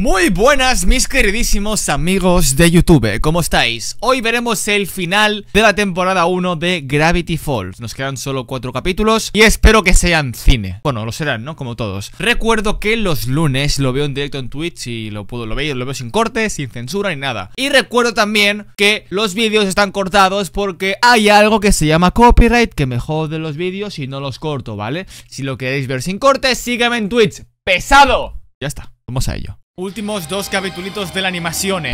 Muy buenas mis queridísimos amigos de YouTube, ¿cómo estáis? Hoy veremos el final de la temporada 1 de Gravity Falls. Nos quedan solo 4 capítulos y espero que sean cine. Bueno, lo serán, ¿no? Como todos. Recuerdo que los lunes lo veo en directo en Twitch y lo veo sin cortes, sin censura ni nada. Y recuerdo también que los vídeos están cortados porque hay algo que se llama copyright que me jode los vídeos y no los corto, ¿vale? Si lo queréis ver sin cortes, sígueme en Twitch. ¡Pesado! Ya está, vamos a ello. Últimos 2 capitulitos de la animación.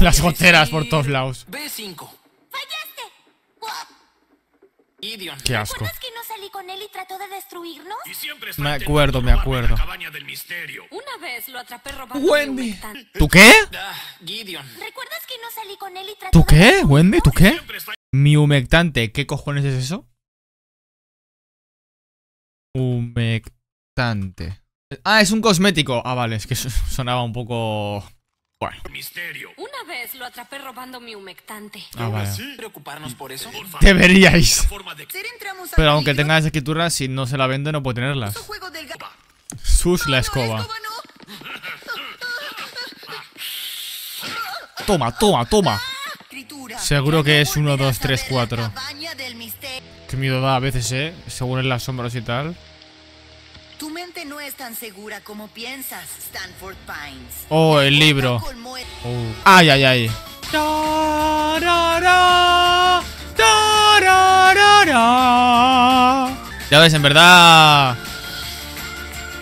Las goteras por todos lados. B5. Fallaste. Qué asco. ¿Recuerdas que no salí con él y trató de destruirnos? Me acuerdo. Una vez lo atrapé robando. Wendy. ¿Tú qué? ¿Recuerdas que no salí con él y trató? ¿Tú qué, Wendy? ¿Tú qué? Mi humectante, ¿qué cojones es eso? Humectante. Ah, es un cosmético. Ah, vale, es que sonaba un poco... Bueno. Misterio. Una vez lo atrapé robando mi humectante. Ah, vale. ¿Preocuparnos por eso? Deberíais. Pero aunque tenga esa escritura, si no se la vende, no puede tenerlas. Sus la escoba. Toma, toma, toma. Seguro que es 1, 2, 3, 4. Qué miedo da a veces, ¿eh? Según en las sombras y tal. Tu mente no es tan segura como piensas, Stanford Pines. Oh, el libro. Oh. Ay, ay, ay. Ya ves, en verdad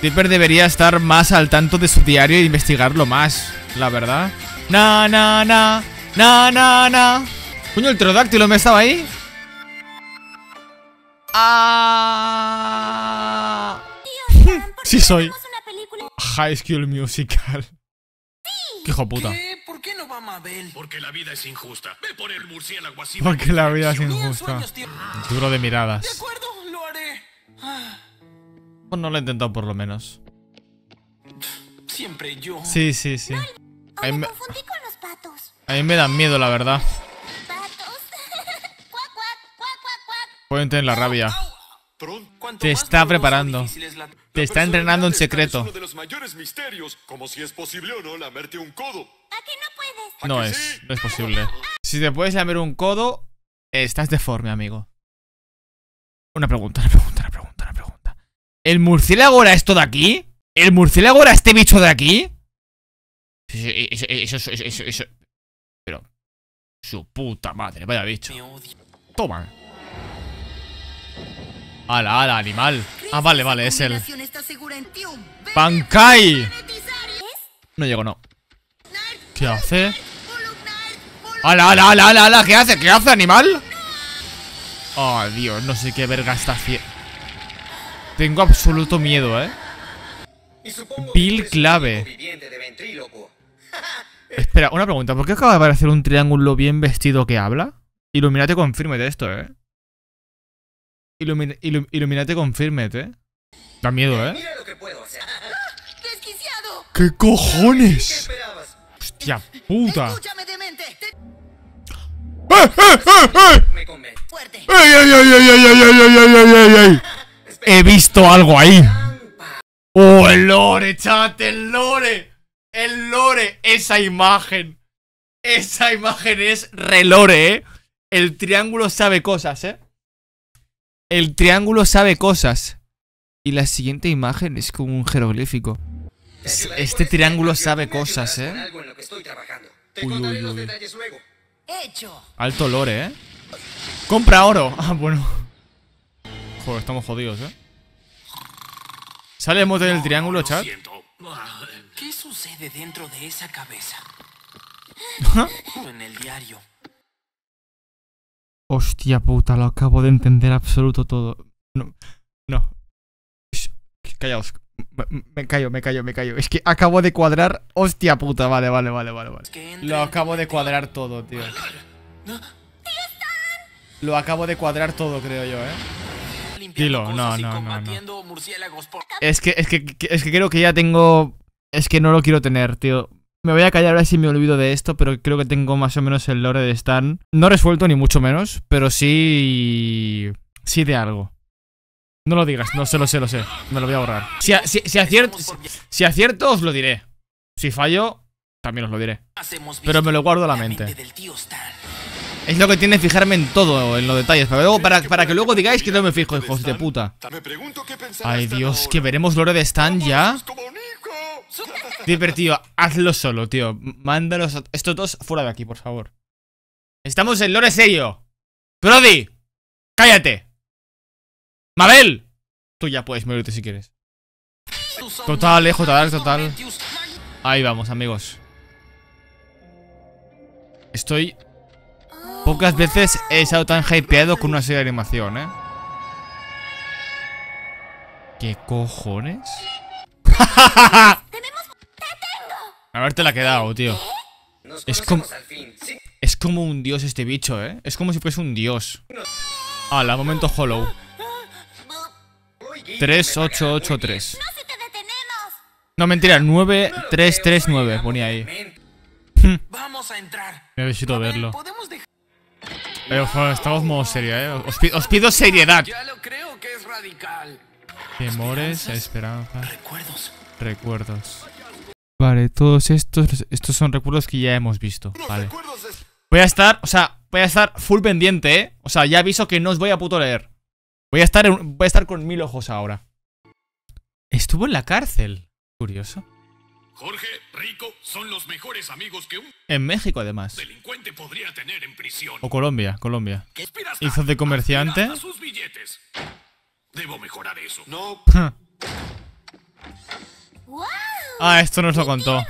Dipper debería estar más al tanto de su diario e investigarlo más, la verdad. Na, na, na. Na, na, na. Coño, el pterodáctilo me estaba ahí. Ah. Sí soy. High School Musical. ¡Qué hijo puta! ¿Qué? ¿Por qué no va Mabel? Porque la vida es injusta. Ve por el murciélago así. Porque la vida es injusta. Duro de miradas. De acuerdo, lo haré. Pues no lo he intentado por lo menos. Siempre yo. Sí, sí, sí. A mí me dan miedo, la verdad. Pueden tener la rabia. Te está preparando. Te está entrenando en secreto. No es posible. Si te puedes lamer un codo, estás deforme, amigo. Una pregunta. ¿El murciélago era esto de aquí? ¿El murciélago era este bicho de aquí? Eso. Pero... Su puta madre, vaya bicho. Toma. Ala, ala, animal. Ah, vale, vale, es él. ¡Bankai! No llego, no. ¿Qué hace? ¡Ala! ¿Qué hace? ¿Qué hace, animal? Oh, Dios, no sé qué verga está haciendo. Tengo absoluto miedo, ¿eh? Bill clave. Espera, una pregunta. ¿Por qué acaba de aparecer un triángulo bien vestido que habla? Illuminati, confírmate esto, ¿eh? Illuminati, confírmete, ¿eh? Da miedo, ¿eh? Mira lo que puedo hacer. ¡Desquiciado! ¡Qué cojones! ¡Hostia puta! ¡Escúchame, demente! ¡Ey! He visto algo ahí. ¡Oh, el lore, chat! ¡El lore! ¡El lore! ¡Esa imagen! Esa imagen es relore, ¿eh? El triángulo sabe cosas, ¿eh? El triángulo sabe cosas. Y la siguiente imagen es como un jeroglífico. Este triángulo sabe cosas, ¿eh? Uy. Alto lore, ¿eh? Compra oro. Ah, bueno. Joder, estamos jodidos, ¿eh? ¿Sale el mote del triángulo, chat? ¿Qué sucede dentro de esa cabeza? En el diario. Hostia puta, lo acabo de entender absoluto todo. No. Callaos. Me callo. Es que acabo de cuadrar. Hostia puta, vale. Lo acabo de cuadrar todo, tío. Lo acabo de cuadrar todo, creo yo, ¿eh? Dilo, no. Es que creo que ya tengo... Es que no lo quiero tener, tío. Me voy a callar a ver si me olvido de esto, pero creo que tengo más o menos el lore de Stan. No resuelto ni mucho menos, pero sí... Sí de algo. No lo digas, no sé, lo sé, me lo voy a borrar. Si acierto, os lo diré. Si fallo, también os lo diré. Pero me lo guardo a la mente. Es lo que tiene fijarme en todo, en los detalles. Pero luego, para que luego digáis que no me fijo, hijos de puta. Ay, Dios, que veremos Lore de Stan ya. Dipper, tío, hazlo solo, tío. Mándalos a estos dos fuera de aquí, por favor. Estamos en Lore serio. Brody, cállate. Mabel, tú ya puedes morirte si quieres. Total, total, total. Ahí vamos, amigos. Estoy... Pocas veces he estado tan hypeado con una serie de animación, ¿eh? ¿Qué cojones? A ver, te la he quedado, tío. Es como un dios este bicho, ¿eh? Es como si fuese un dios. Ala, momento hollow. 3883. No, mentira, 9339 ponía ahí. Vamos a entrar. Necesito verlo. Estamos modo serio, eh. Os pido seriedad. Ya lo creo que es radical. Temores, esperanzas. Recuerdos. Vale, todos estos son recuerdos que ya hemos visto. Vale. Voy a estar full pendiente, eh. O sea, ya aviso que no os voy a puto leer. Voy a estar con 1000 ojos ahora. Estuvo en la cárcel. Curioso. Jorge, Rico, son los mejores amigos que un... En México, además. Delincuente podría tener en prisión. O Colombia, Colombia. Hizo de comerciante. Sus billetes. Debo mejorar eso. No. Wow, ah, esto nos lo contó.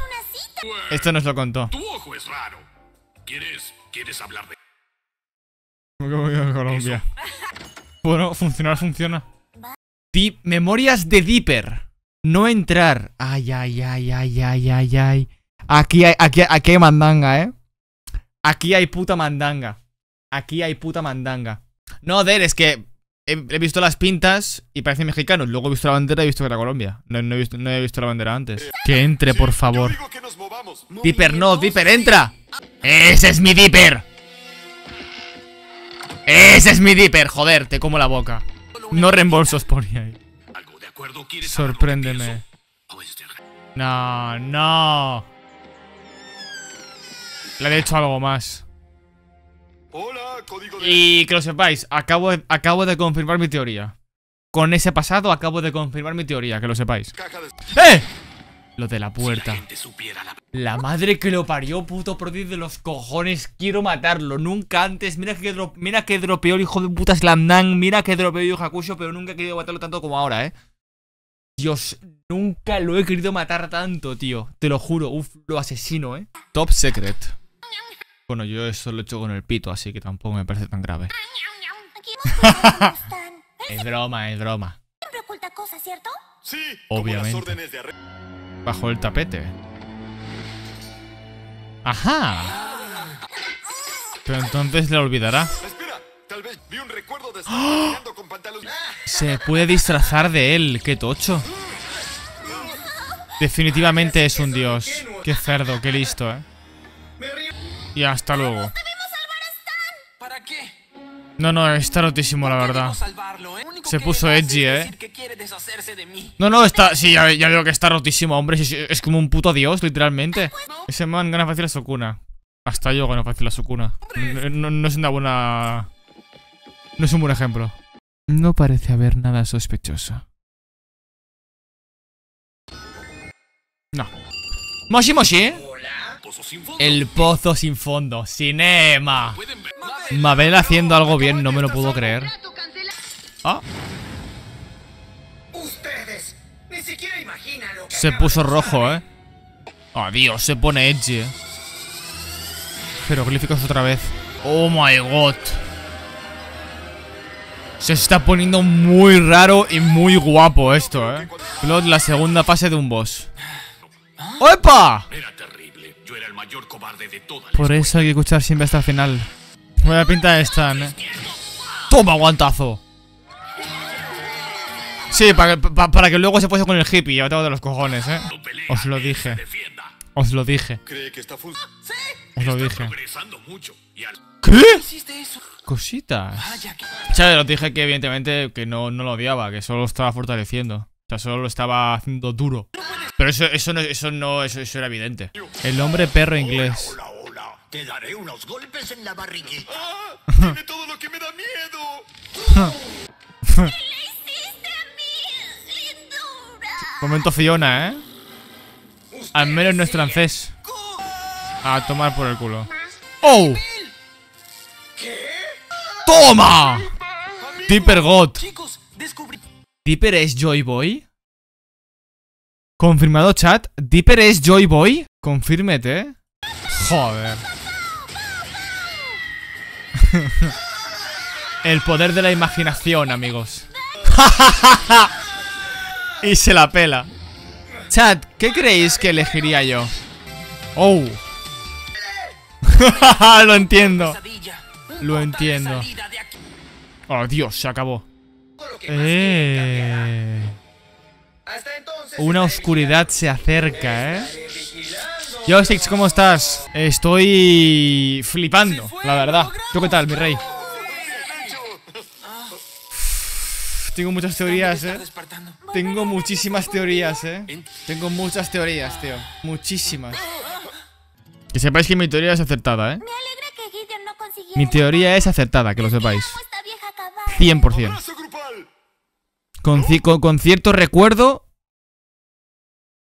Esto nos lo contó. Tu ojo es raro. ¿Quieres hablar de...? ¿Cómo que Colombia? Bueno, funciona. Memorias de Dipper. No entrar. Ay. Aquí hay mandanga, eh. Aquí hay puta mandanga. No, Der, es que he visto las pintas y parece mexicano. Luego he visto la bandera y he visto que era Colombia. No he visto la bandera antes. Que entre, por favor. Dipper, no, Dipper, entra. Ese es mi Dipper. Ese es mi Dipper, joder, te como la boca. No reembolsos ponía ahí. Sorpréndeme. No, no. Le he hecho algo más. Y que lo sepáis, acabo de confirmar mi teoría. Con ese pasado acabo de confirmar mi teoría, que lo sepáis. ¡Eh! Lo de la puerta. La madre que lo parió, puto perdido de los cojones. Quiero matarlo, nunca antes. Mira que dropeó el hijo de puta Slamdang. Mira que dropeó el Hakusho, pero nunca he querido matarlo tanto como ahora, eh. Dios, nunca lo he querido matar tanto, tío. Te lo juro, uff, lo asesino, eh. Top secret. Bueno, yo eso lo he hecho con el pito, así que tampoco me parece tan grave. Es broma. Siempre oculta cosas, ¿cierto? Sí, obviamente. Bajo el tapete. Ajá. Pero entonces la olvidará. ¡Oh! Se puede disfrazar de él. ¡Qué tocho! Definitivamente es un dios. ¡Qué cerdo! ¡Qué listo, eh! Y hasta luego. No, está rotísimo, la verdad. Se puso edgy, eh. No, está... Sí, ya veo que está rotísimo, hombre. Es como un puto dios, literalmente. Ese man gana fácil a Sukuna. Hasta yo gano fácil a Sukuna. No es una buena... No es un buen ejemplo. No parece haber nada sospechoso. No. Moshi Moshi. El pozo sin fondo. Cinema. Mabel haciendo algo bien, no me lo puedo creer. Ah. Se puso rojo, eh. Adiós, se pone edgy, eh. Jeroglíficos otra vez. Oh my god. Se está poniendo muy raro y muy guapo esto, eh. Plot, la segunda fase de un boss. ¡Opa! Por eso hay que escuchar siempre hasta el final. Buena pinta de Stan, eh. ¡Toma, guantazo! Sí, para que luego se pase con el hippie. Ya tengo de los cojones, eh. Os lo dije. Os lo dije. ¿Qué? Cositas. O sea, os dije que evidentemente que no lo odiaba, que solo lo estaba fortaleciendo. O sea, solo lo estaba haciendo duro. Pero eso era evidente. El hombre perro inglés. Te daré unos golpes en la barriguita. ¡Ah! ¡Tiene todo lo que me da miedo! ¡Me la hiciste a mí, lindura! Momento Fiona, ¿eh? Al menos no es francés. A tomar por el culo. ¡Oh! ¿Qué? ¡Toma! Dipper God. ¿Dipper es Joy Boy? Confirmado, chat. ¿Dipper es Joy Boy? Confírmete. Joder. El poder de la imaginación, amigos. Y se la pela. Chat, ¿qué creéis que elegiría yo? Oh. Lo entiendo. Lo entiendo. Oh, Dios, se acabó. Una oscuridad se acerca, ¿eh? Yo, Six, ¿cómo estás? Estoy flipando, la verdad. ¿Tú qué tal, mi rey? Tengo muchas teorías, ¿eh? Tengo muchísimas teorías, ¿eh? Tengo muchas teorías, tío. Muchísimas. Que sepáis que mi teoría es acertada, ¿eh? Mi teoría es acertada, que lo sepáis. 100%. Con cierto recuerdo...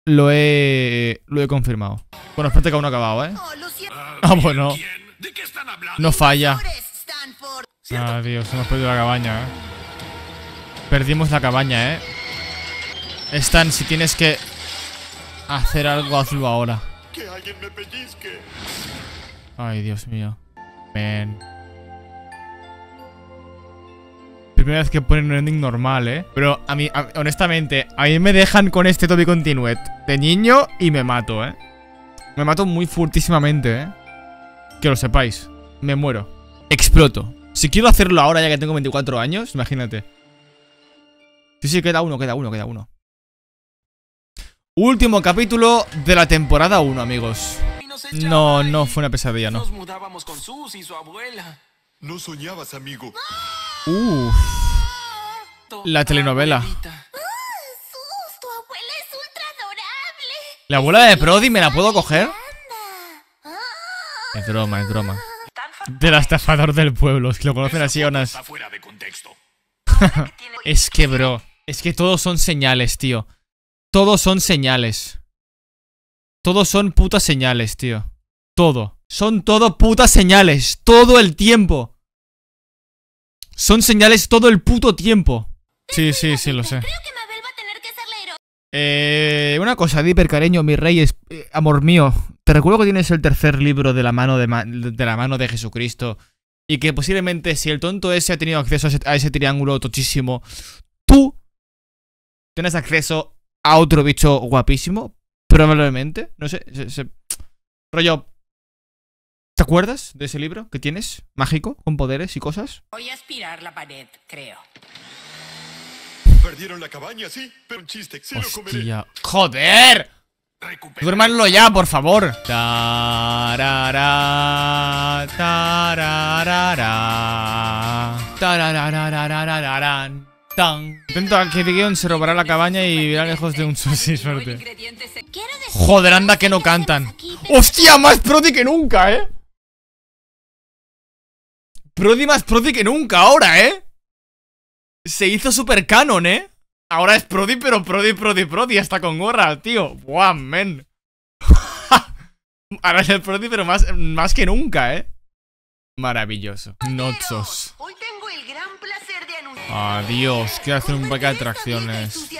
Lo he confirmado. Bueno, espérate que aún no ha acabado, ¿eh? Ah, bueno. No falla. Ah, Dios, hemos perdido la cabaña, ¿eh? Perdimos la cabaña, ¿eh? Stan, si tienes que hacer algo, hazlo ahora. Ay, Dios mío. Man. Primera vez que ponen un ending normal, ¿eh? Pero a mí, honestamente, a mí me dejan con este Toby Continued de niño y me mato, ¿eh? Me mato muy furtísimamente, ¿eh? Que lo sepáis. Me muero. Exploto. Si quiero hacerlo ahora ya que tengo 24 años, imagínate. Sí, queda uno. Último capítulo de la temporada 1, amigos. No fue una pesadilla, ¿no? Nos mudábamos con Sus y su abuela. No soñabas, amigo. Uff. La telenovela. Sus, tu abuela es ultra adorable. ¿La abuela de Brody me la puedo coger? Es broma, es broma. Del estafador del pueblo, es que lo conocen así aún así. Es que, bro, es que todos son señales, tío. Todos son señales. Todos son putas señales, tío. Todo. Son todo putas señales, todo el tiempo. Son señales todo el puto tiempo. Sí, lo sé. Una cosa, Dipper, cariño, mi rey, amor mío. Te recuerdo que tienes el tercer libro de la mano de Jesucristo. Y que posiblemente si el tonto ese ha tenido acceso a ese triángulo tochísimo, tú tienes acceso a otro bicho guapísimo, probablemente. No sé, rollo... ¿Te acuerdas de ese libro que tienes? Mágico, con poderes y cosas. Voy a aspirar la pared, creo. Perdieron la cabaña, sí, pero un chiste, sí. Hostia. Lo comeré. ¡Joder! Duérmanlo ya, por favor. Intento que Gideon se robará la cabaña y vivirá lejos de un sushi, suerte. Joder, anda que no cantan. ¡Hostia! Más Brody que nunca, ¿eh? Brody más Brody que nunca ahora, ¿eh? Se hizo super canon, ¿eh? Ahora es Brody, pero Brody, hasta con gorra, tío. ¡Wow, men! Ahora es el Brody, pero más que nunca, ¿eh? Maravilloso. Notsos. Hoy tengo el gran placer de anunciar. Adiós, quiero hacer un paquete de atracciones.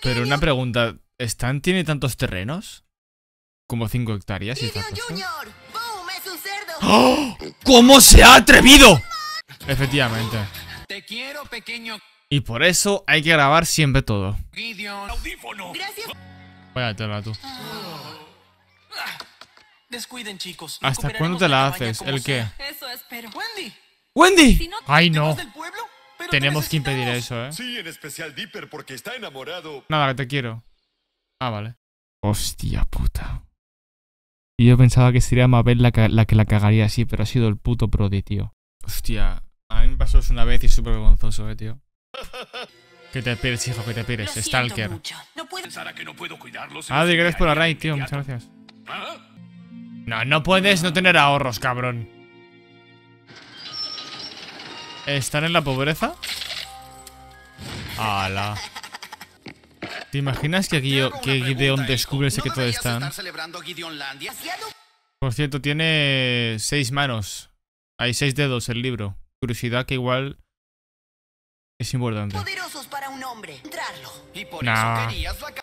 Pero una pregunta, ¿Stan tiene tantos terrenos? Como 5 hectáreas y estas cosas. ¡Oh! ¿Cómo se ha atrevido? Efectivamente. Te quiero, pequeño. Y por eso hay que grabar siempre todo. Vaya tela, tú. Descuiden, chicos. ¿Hasta cuándo te la haces? ¿El qué? Eso espero. ¡Wendy! Si no, ¡ay, no! Pueblo, tenemos que impedir eso, ¿eh? Sí, en especial Dipper, porque está enamorado. Nada, que te quiero. Ah, vale. Hostia puta. Y yo pensaba que sería Mabel la que la cagaría así, pero ha sido el puto Prodi, tío. Hostia, a mí me pasó eso una vez y es súper vergonzoso, tío. Que te pires, hijo, que te pires, Stalker. No puedo... Adri, gracias por la raid, tío, muchas gracias. ¿Ah? No, no puedes no tener ahorros, cabrón. ¿Están en la pobreza? ¡Hala! ¿Te imaginas que Gideon descubre el secreto de Stan? Por cierto, tiene 6 manos. Hay 6 dedos el libro. Curiosidad que igual es importante. Poderosos para un hombre. Y por eso querías la...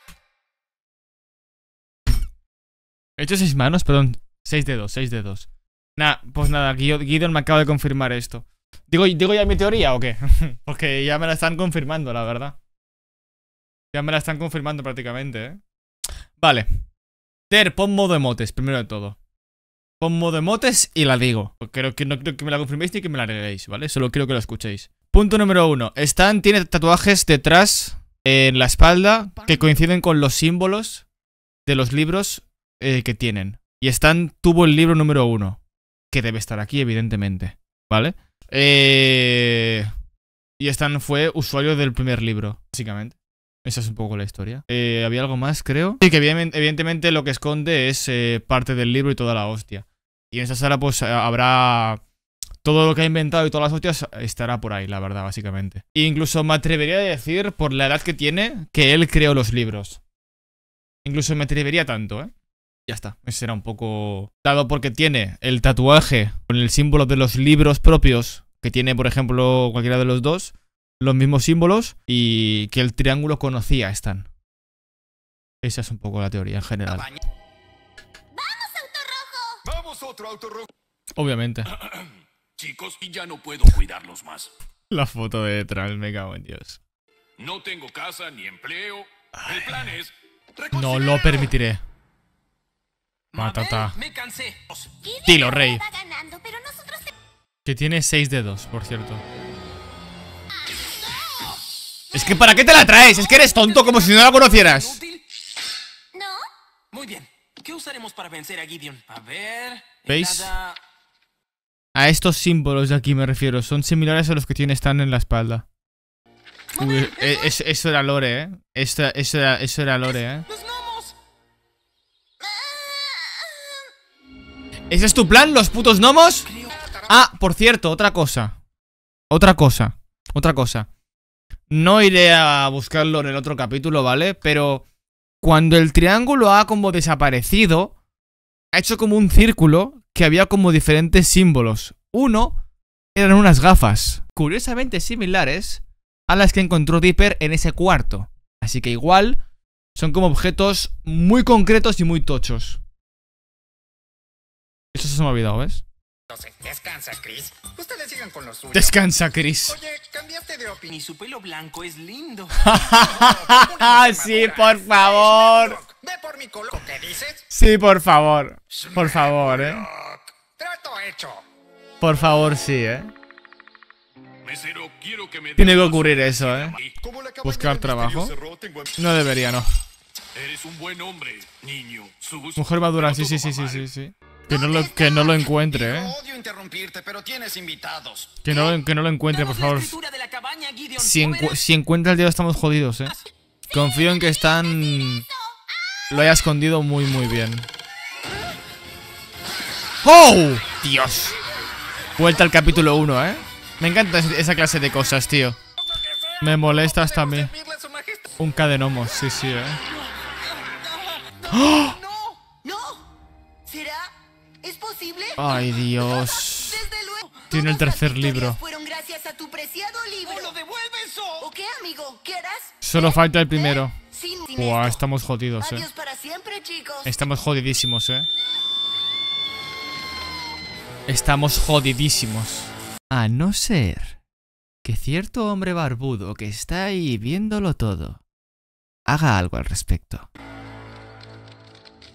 He hecho 6 manos, perdón. 6 dedos, 6 dedos. Nah, pues nada, Gideon me acaba de confirmar esto. ¿Digo ya mi teoría o qué? Porque ya me la están confirmando, la verdad. Ya me la están confirmando prácticamente, ¿eh? Vale. Ter, pon modo emotes, primero de todo. Pon modo emotes y la digo. Creo que no creo que me la confirméis ni que me la agreguéis, ¿vale? Solo quiero que lo escuchéis. Punto número 1. Stan tiene tatuajes detrás, en la espalda, que coinciden con los símbolos de los libros que tienen. Y Stan tuvo el libro número 1, que debe estar aquí, evidentemente, ¿vale? Y Stan fue usuario del primer libro, básicamente. Esa es un poco la historia. Había algo más, creo. Sí, que evidentemente lo que esconde es parte del libro y toda la hostia. Y en esta sala pues habrá... Todo lo que ha inventado y todas las hostias estará por ahí, la verdad, básicamente. E incluso me atrevería a decir, por la edad que tiene, que él creó los libros. Incluso me atrevería tanto, ¿eh? Ya está. Ese era un poco... Dado porque tiene el tatuaje con el símbolo de los libros propios, que tiene, por ejemplo, cualquiera de los dos... Los mismos símbolos y que el triángulo conocía a Stan. Esa es un poco la teoría en general. ¡Vamos, autorrojo! ¡Vamos, otro autorrojo! Obviamente. Chicos, ya no puedo cuidarlos más. La foto de detrás, me cago en Dios. No tengo casa ni empleo. El plan es... No lo permitiré. Matata. Me cansé. Dilo, rey. Ganando, pero nosotros... Que tiene 6 dedos, por cierto. Es que ¿para qué te la traes? Es que eres tonto, como si no la conocieras. ¿No? Muy bien. ¿Qué usaremos para vencer a Gideon? A ver... ¿Veis? A estos símbolos de aquí me refiero. Son similares a los que tiene Stan en la espalda. Uy, eso era lore, ¿eh? Eso era lore, ¿eh? ¡Los gnomos! ¿Ese es tu plan, los putos gnomos? Ah, por cierto, otra cosa. No iré a buscarlo en el otro capítulo, ¿vale? Pero cuando el triángulo ha como desaparecido, ha hecho como un círculo que había como diferentes símbolos. Uno eran unas gafas, curiosamente similares a las que encontró Dipper en ese cuarto. Así que igual son como objetos muy concretos y muy tochos. Eso se me ha olvidado, ¿ves? Descansa, Chris. Ustedes sigan con los suyos. Descansa, Chris. Oye, cambiaste de opinión. Y su pelo blanco es lindo. Sí, por favor. Ve por mi color. ¿Qué dices? Sí, por favor. Por favor, Trato hecho. Por favor, sí, Mesero, quiero que me... Tiene que ocurrir eso, Buscar trabajo. No debería, no. Eres un buen hombre, niño. Mujer madura, sí. Que no lo encuentre, Odio interrumpirte, pero tienes invitados. Que no lo encuentre, por favor. Si encuentra el dedo estamos jodidos, Confío en que Stan lo haya escondido muy, muy bien. ¡Oh! Dios. Vuelta al capítulo 1, Me encanta esa clase de cosas, tío. Me molesta hasta a mí. Un cadenomo, sí, ¡Oh! Ay, Dios. Tiene el tercer libro. Solo falta el primero. Buah, estamos jodidos, Estamos jodidísimos, Estamos jodidísimos. A no ser que cierto hombre barbudo que está ahí viéndolo todo haga algo al respecto.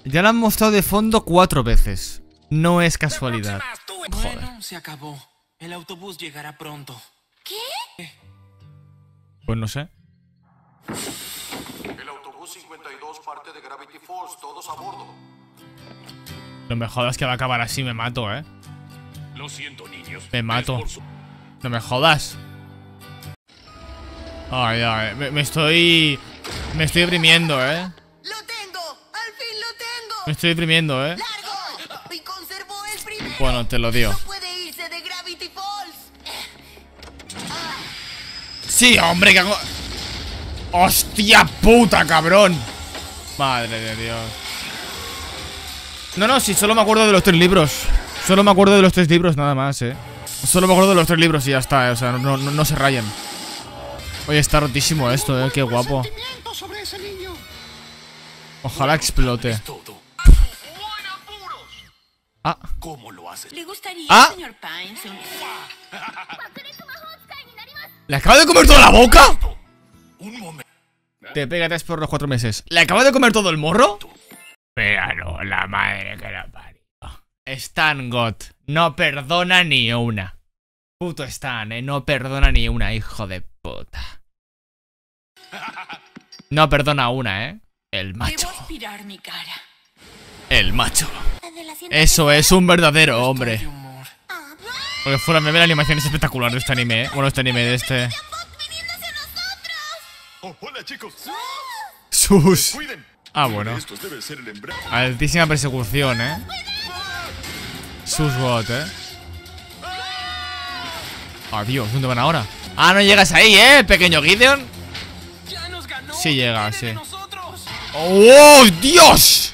Ya lo han mostrado de fondo 4 veces. No es casualidad. Joder. Bueno, se acabó. El autobús llegará pronto. ¿Qué? Pues no sé. El autobús 52 parte de Gravity Falls, todos a bordo. No me jodas que va a acabar así, me mato, eh. Lo siento, niños. Me mato. No me jodas. Ay, ay, me estoy deprimiendo, eh. Lo tengo, al fin lo tengo. Me estoy deprimiendo, eh. Largo, y conservo el primero. Bueno, te lo digo. No puede irse de Gravity Falls. Ah. Sí, hombre, que hago. Hostia puta, cabrón. Madre de Dios. No, no, sí, solo me acuerdo de los 3 libros. Solo me acuerdo de los 3 libros, nada más, eh. Solo me acuerdo de los 3 libros y ya está, eh. O sea, no se rayen. Oye, está rotísimo esto, qué guapo. Ojalá explote. Ah. Ah. ¿Le acabo de comer toda la boca? Te pega 3 por los 4 meses. ¿Le acabo de comer todo el morro? Pero no, la madre que la parió. Stan God. No perdona ni una. Puto Stan, no perdona ni una, hijo de puta. No perdona una, el macho. El macho. Eso es un verdadero hombre. Porque fuera meme, la animación es espectacular de este anime, Bueno, este anime de este. Hola, chicos. Sus. Ah, bueno. Altísima persecución, Sus bot, Adiós, ¿dónde van ahora? Ah, no llegas ahí, pequeño Gideon. Sí llega, sí. ¡Oh, Dios!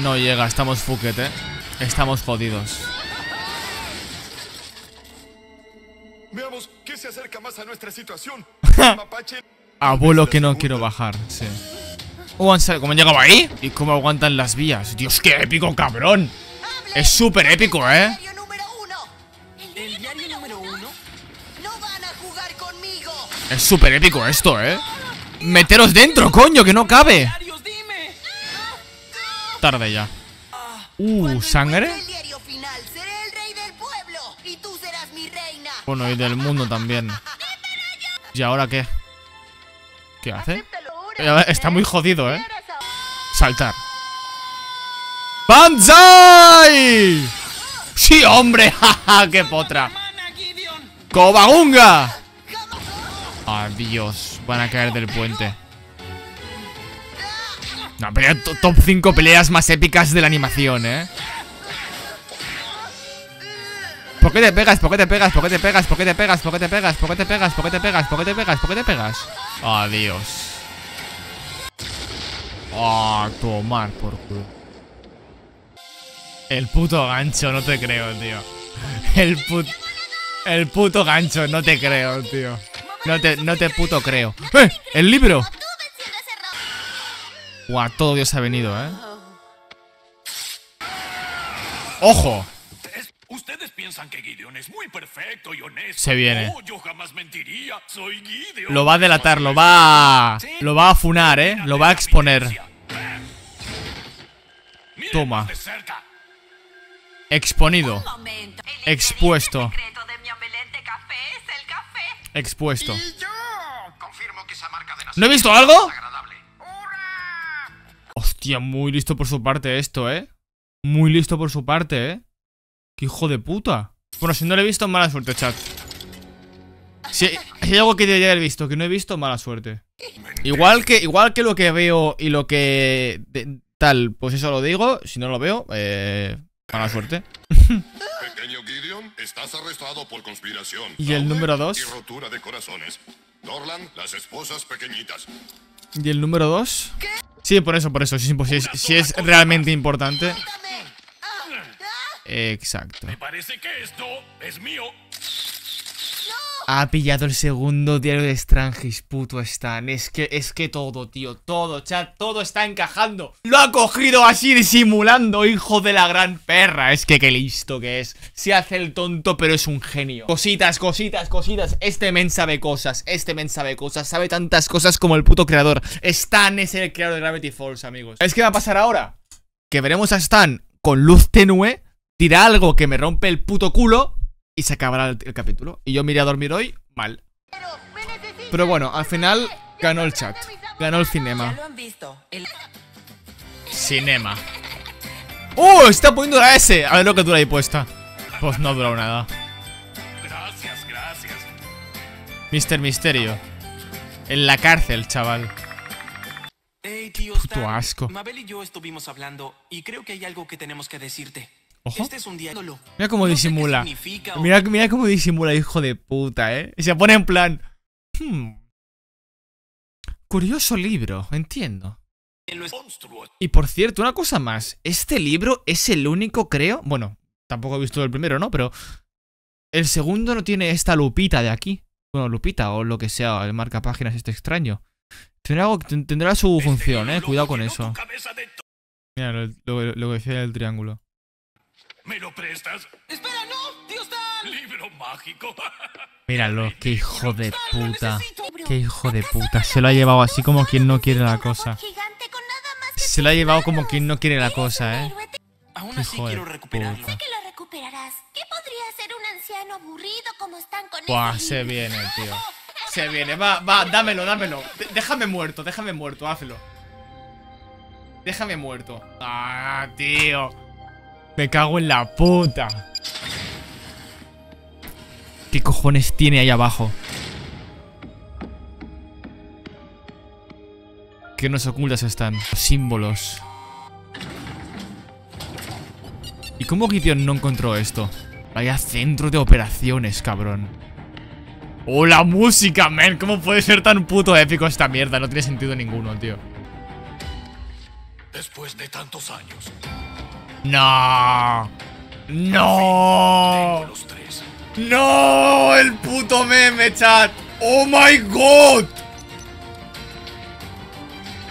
No llega, estamos fucked, Estamos jodidos. Veamos qué se acerca más a nuestra situación. Abuelo que no quiero bajar, sí. ¿Cómo han llegado ahí? ¿Y cómo aguantan las vías? Dios, qué épico, cabrón. Es súper épico, Es súper épico esto, Meteros dentro, coño, que no cabe. Tarde ya. ¿Sangre? Bueno, y del mundo también. ¿Y ahora qué? ¿Qué hace? Está muy jodido, Saltar. ¡Banzai! ¡Sí, hombre! ¡Jaja! ¡Qué potra! ¡Cobagunga! Adiós, van a caer del puente. No, pero top 5 peleas más épicas de la animación, ¿Por qué te pegas? ¿Por qué te pegas? ¿Por qué te pegas? ¿Por qué te pegas? ¿Por qué te pegas? ¿Por qué te pegas? ¿Por qué te pegas? ¿Por qué te pegas? ¿Por qué te pegas? Adiós. Ah, tomar por culo. El puto gancho, no te creo, tío. El puto gancho, no te creo, tío. No te puto creo. ¡Eh! ¡El libro! Guau, todo Dios ha venido, ¡Ojo! Ustedes piensan que Gideon es muy perfecto y honesto. Se viene. No, yo jamás mentiría. Soy Gideon. Lo va a delatar, lo va a funar, Lo va a exponer. Toma. Exponido. Expuesto. Expuesto. ¿No he visto algo? Hostia, muy listo por su parte esto, Muy listo por su parte, ¡Qué hijo de puta! Bueno, si no lo he visto, mala suerte, chat. Si hay algo que debería haber visto, que no he visto, mala suerte. Igual que lo que veo y lo que... tal, pues eso lo digo. Si no lo veo, mala suerte. Pequeño Gideon, estás arrestado por conspiración. Y el número 2. Y rotura de corazones. Dorlan, las esposas pequeñitas. ¿Y el número 2? Sí, por eso. Si es realmente importante. Exacto. Me parece que esto es mío. Ha pillado el segundo diario de Strangis, puto Stan. Es que todo, tío. Todo, chat. Todo está encajando. Lo ha cogido así disimulando, hijo de la gran perra. Es que qué listo que es. Se hace el tonto, pero es un genio. Cositas. Este men sabe cosas. Sabe tantas cosas como el puto creador. Stan es el creador de Gravity Falls, amigos. ¿Es que va a pasar ahora? Que veremos a Stan con luz tenue. Dirá algo que me rompe el puto culo y se acabará el capítulo. Y yo me iré a dormir hoy mal. Pero bueno, al final ganó el chat. Ganó el cinema. Cinema. ¡Oh! Está poniendo la S. A ver lo que dura ahí puesta. Pues no ha durado nada. Gracias, gracias. Mister Misterio. En la cárcel, chaval. Hey, tío, puto asco. Mabel y yo estuvimos hablando y creo que hay algo que tenemos que decirte. Ojo. Este es un diálogo. Mira cómo disimula. Mira cómo disimula, hijo de puta, ¿eh? Y se pone en plan... Curioso libro, entiendo. Y por cierto, una cosa más. Este libro es el único, creo... Bueno, tampoco he visto el primero, ¿no? Pero el segundo no tiene esta lupita de aquí. Bueno, lupita o lo que sea, el marcapáginas este extraño. Tendrá su función, Cuidado con eso. Mira, lo que decía el triángulo. ¿Me lo prestas? ¡Espera, no! ¡Dios Dan! ¡Libro mágico! Míralo, qué hijo de puta. Qué hijo de puta. Se lo ha llevado así como quien no quiere la cosa. Se lo ha llevado como quien no quiere la cosa, ¿eh? Aún así quiero recuperarlo. Sé que lo recuperarás. ¿Qué podría ser un anciano aburrido como están con él? Buah, se viene, tío. Se viene. Va, dámelo, dámelo. Déjame muerto, hazlo. Déjame muerto. Ah, tío. Me cago en la puta. ¿Qué cojones tiene ahí abajo? ¿Qué nos ocultas están? Los símbolos. ¿Y cómo Gideon no encontró esto? Vaya centro de operaciones, cabrón. ¡Oh, la música, man! ¿Cómo puede ser tan puto épico esta mierda? No tiene sentido ninguno, tío. Después de tantos años... ¡No! ¡No! ¡No! ¡El puto meme, chat! ¡Oh my god!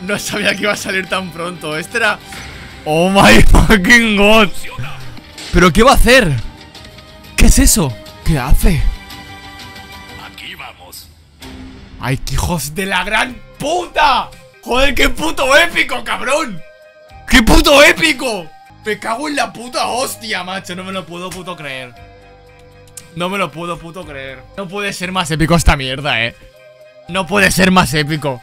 No sabía que iba a salir tan pronto. Este era... ¡Oh my fucking god! ¿Pero qué va a hacer? ¿Qué es eso? ¿Qué hace? Aquí vamos. ¡Ay, qué hijos de la gran puta! ¡Joder, qué puto épico, cabrón! ¡Qué puto épico! Me cago en la puta hostia, macho. No me lo puedo puto creer. No me lo puedo puto creer. No puede ser más épico esta mierda, No puede ser más épico.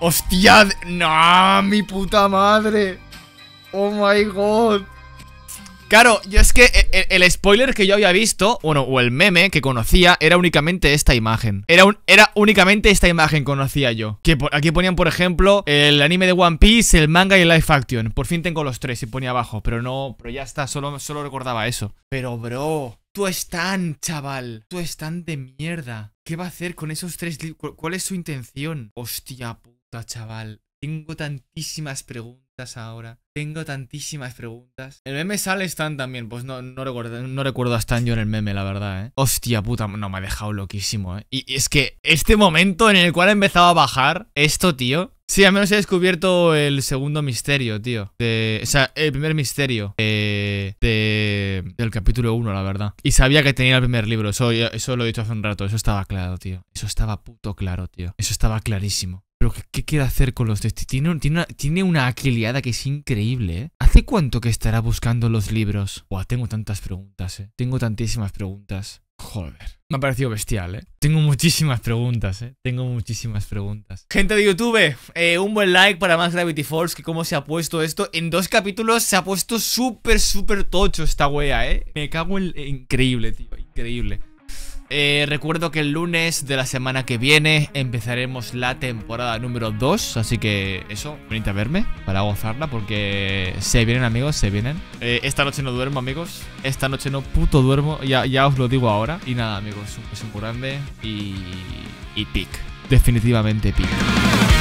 Hostia. No, mi puta madre. Oh my god. Claro, yo es que el spoiler que yo había visto, bueno, o el meme que conocía, era únicamente esta imagen. Era únicamente esta imagen conocía yo. Que aquí ponían, por ejemplo, el anime de One Piece, el manga y el live action. Por fin tengo los tres y ponía abajo, pero no, pero ya está, solo recordaba eso. Pero bro, tú están, chaval. Tú están de mierda. ¿Qué va a hacer con esos tres? ¿Cuál es su intención? Hostia puta, chaval. Tengo tantísimas preguntas ahora. El meme sale Stan también. Pues no recuerdo a Stan yo en el meme, la verdad, Hostia puta, no, me ha dejado loquísimo, Y es que este momento en el cual he empezado a bajar esto, tío. Sí, al menos he descubierto el segundo misterio, tío. El primer misterio del capítulo 1, la verdad. Y sabía que tenía el primer libro. Eso lo he dicho hace un rato. Eso estaba claro, tío. Eso estaba puto claro, tío. Eso estaba clarísimo. Pero ¿qué quiere hacer con los textos? Tiene una aquiliada que es increíble, ¿Hace cuánto que estará buscando los libros? Buah, tengo tantas preguntas, Tengo tantísimas preguntas. Joder. Me ha parecido bestial, Tengo muchísimas preguntas, Tengo muchísimas preguntas. Gente de YouTube, un buen like para más Gravity Falls, que cómo se ha puesto esto. En 2 capítulos se ha puesto súper, súper tocho esta wea, Me cago en... Increíble, tío, increíble. Recuerdo que el lunes de la semana que viene empezaremos la temporada número 2. Así que eso, venid a verme para gozarla porque se vienen, amigos, se vienen. Esta noche no duermo, amigos. Esta noche no puto duermo, ya os lo digo ahora. Y nada, amigos, es un grande y pic. Definitivamente pic.